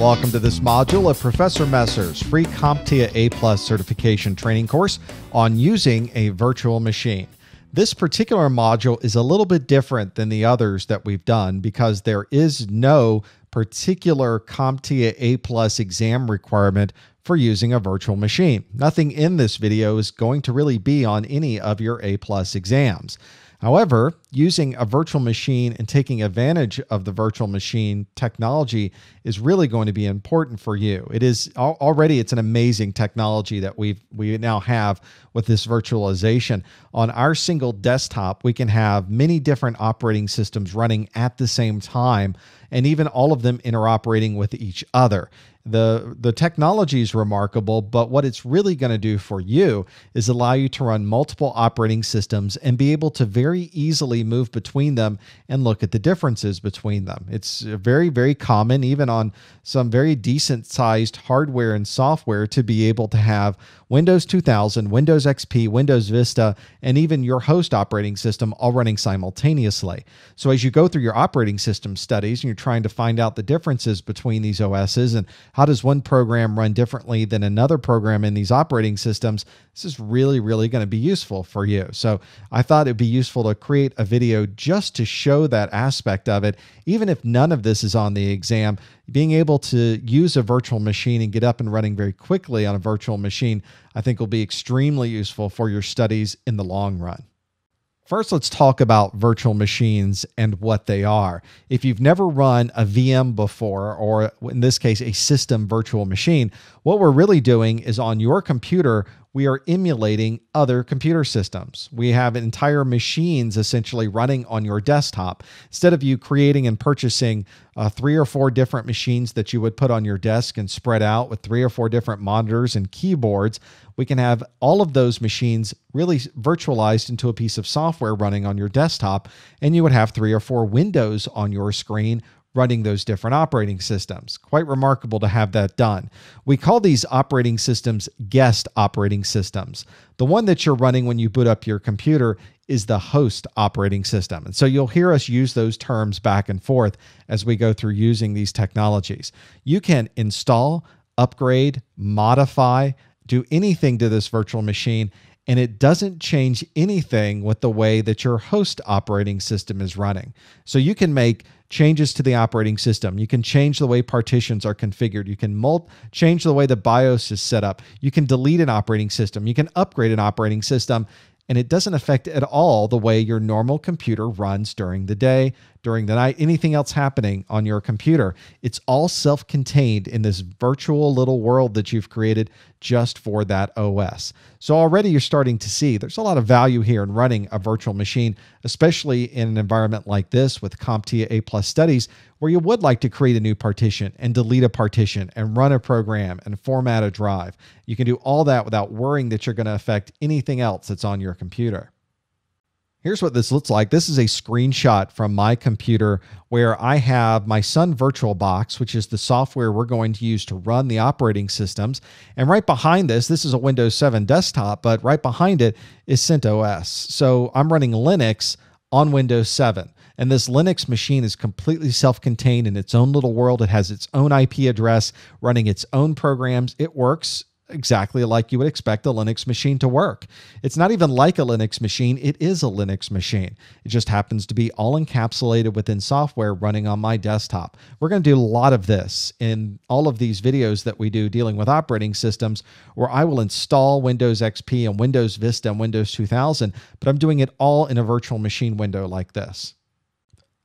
Welcome to this module of Professor Messer's free CompTIA A+ certification training course on using a virtual machine. This particular module is a little bit different than the others that we've done because there is no particular CompTIA A+ exam requirement for using a virtual machine. Nothing in this video is going to really be on any of your A+ exams. However, using a virtual machine and taking advantage of the virtual machine technology is really going to be important for you. It is already, it's an amazing technology that we now have with this virtualization. On our single desktop, we can have many different operating systems running at the same time, and even all of them interoperating with each other. The technology is remarkable, but what it's really going to do for you is allow you to run multiple operating systems and be able to very easily move between them and look at the differences between them. It's very, very common, even on some very decent sized hardware and software, to be able to have Windows 2000, Windows XP, Windows Vista, and even your host operating system all running simultaneously. So as you go through your operating system studies and you're trying to find out the differences between these OSs and how does one program run differently than another program in these operating systems? This is really, really going to be useful for you. So I thought it'd be useful to create a video just to show that aspect of it. Even if none of this is on the exam, being able to use a virtual machine and get up and running very quickly on a virtual machine, I think will be extremely useful for your studies in the long run. First, let's talk about virtual machines and what they are. If you've never run a VM before, or in this case, a system virtual machine, what we're really doing is on your computer, we are emulating other computer systems. We have entire machines essentially running on your desktop. Instead of you creating and purchasing 3 or 4 different machines that you would put on your desk and spread out with 3 or 4 different monitors and keyboards, we can have all of those machines really virtualized into a piece of software running on your desktop, and you would have 3 or 4 windows on your screen running those different operating systems. Quite remarkable to have that done. We call these operating systems guest operating systems. The one that you're running when you boot up your computer is the host operating system. And so you'll hear us use those terms back and forth as we go through using these technologies. You can install, upgrade, modify, do anything to this virtual machine, and it doesn't change anything with the way that your host operating system is running. So you can make changes to the operating system. You can change the way partitions are configured. You can change the way the BIOS is set up. You can delete an operating system. You can upgrade an operating system. And it doesn't affect at all the way your normal computer runs during the day, during the night, anything else happening on your computer. It's all self-contained in this virtual little world that you've created just for that OS. So already you're starting to see there's a lot of value here in running a virtual machine, especially in an environment like this with CompTIA A+ studies, where you would like to create a new partition and delete a partition and run a program and format a drive. You can do all that without worrying that you're going to affect anything else that's on your computer. Here's what this looks like. This is a screenshot from my computer where I have my Sun VirtualBox, which is the software we're going to use to run the operating systems. And right behind this is a Windows 7 desktop, but right behind it is CentOS. So I'm running Linux on Windows 7. And this Linux machine is completely self-contained in its own little world. It has its own IP address, running its own programs. It works exactly like you would expect a Linux machine to work. It's not even like a Linux machine. It is a Linux machine. It just happens to be all encapsulated within software running on my desktop. We're going to do a lot of this in all of these videos that we do dealing with operating systems, where I will install Windows XP and Windows Vista and Windows 2000, but I'm doing it all in a virtual machine window like this.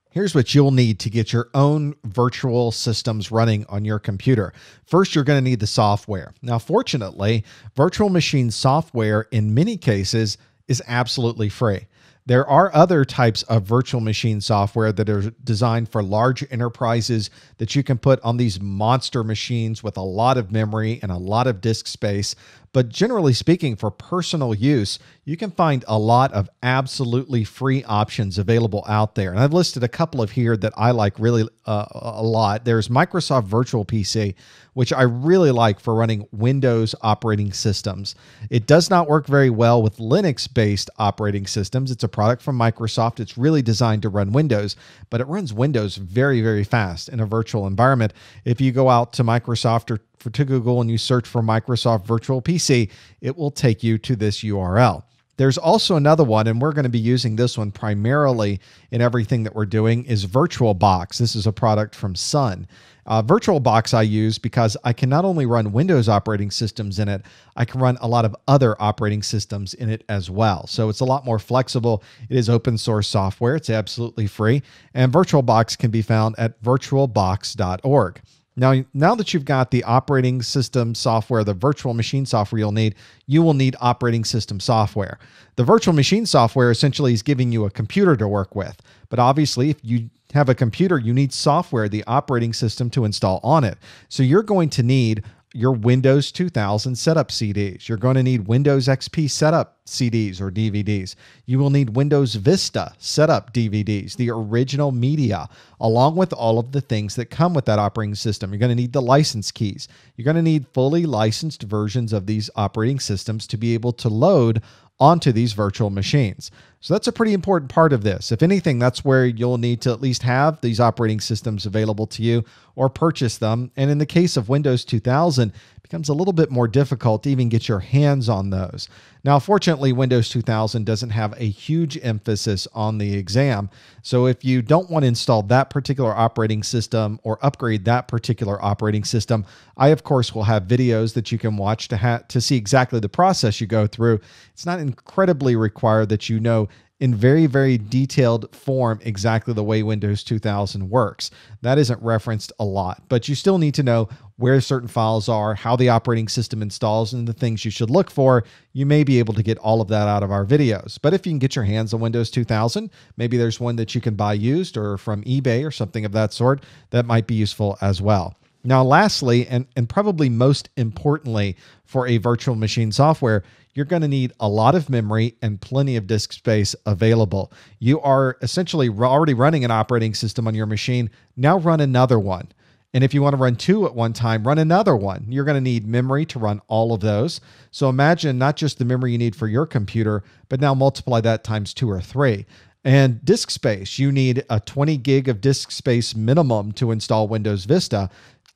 Here's what you'll need to get your own virtual systems running on your computer. First, you're going to need the software. Now, fortunately, virtual machine software in many cases is absolutely free. There are other types of virtual machine software that are designed for large enterprises that you can put on these monster machines with a lot of memory and a lot of disk space. But generally speaking, for personal use, you can find a lot of absolutely free options available out there. And I've listed a couple of here that I like really a lot. There's Microsoft Virtual PC, which I really like for running Windows operating systems. It does not work very well with Linux-based operating systems. It's a product from Microsoft. It's really designed to run Windows, but it runs Windows very, very fast in a virtual environment. If you go out to Microsoft or to Google and you search for Microsoft Virtual PC, it will take you to this URL. There's also another one, and we're going to be using this one primarily in everything that we're doing, is VirtualBox. This is a product from Sun. VirtualBox I use because I can not only run Windows operating systems in it, I can run a lot of other operating systems in it as well. So it's a lot more flexible. It is open source software. It's absolutely free. And VirtualBox can be found at virtualbox.org. Now that you've got the operating system software, the virtual machine software you'll need, you will need operating system software. The virtual machine software essentially is giving you a computer to work with. But obviously, if you have a computer, you need software, the operating system, to install on it. So you're going to need your Windows 2000 setup CDs. You're going to need Windows XP setup CDs or DVDs. You will need Windows Vista setup DVDs, the original media, along with all of the things that come with that operating system. You're going to need the license keys. You're going to need fully licensed versions of these operating systems to be able to load onto these virtual machines. So that's a pretty important part of this. If anything, that's where you'll need to at least have these operating systems available to you or purchase them. And in the case of Windows 2000, it becomes a little bit more difficult to even get your hands on those. Now, fortunately, Windows 2000 doesn't have a huge emphasis on the exam. So if you don't want to install that particular operating system or upgrade that particular operating system, I, of course, will have videos that you can watch to see exactly the process you go through. It's not incredibly required that you know in very, very detailed form exactly the way Windows 2000 works. That isn't referenced a lot, but you still need to know where certain files are, how the operating system installs, and the things you should look for. You may be able to get all of that out of our videos. But if you can get your hands on Windows 2000, maybe there's one that you can buy used or from eBay or something of that sort, that might be useful as well. Now, lastly, and probably most importantly for a virtual machine software, you're going to need a lot of memory and plenty of disk space available. You are essentially already running an operating system on your machine. Now run another one. And if you want to run two at one time, run another one. You're going to need memory to run all of those. So imagine not just the memory you need for your computer, but now multiply that times 2 or 3. And disk space, you need a 20 gig of disk space minimum to install Windows Vista.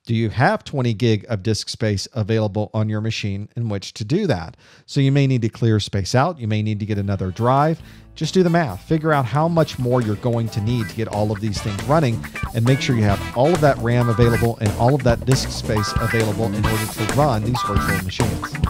Do you have 20 gig of disk space available on your machine in which to do that? So you may need to clear space out. You may need to get another drive. Just do the math. Figure out how much more you're going to need to get all of these things running, and make sure you have all of that RAM available and all of that disk space available in order to run these virtual machines.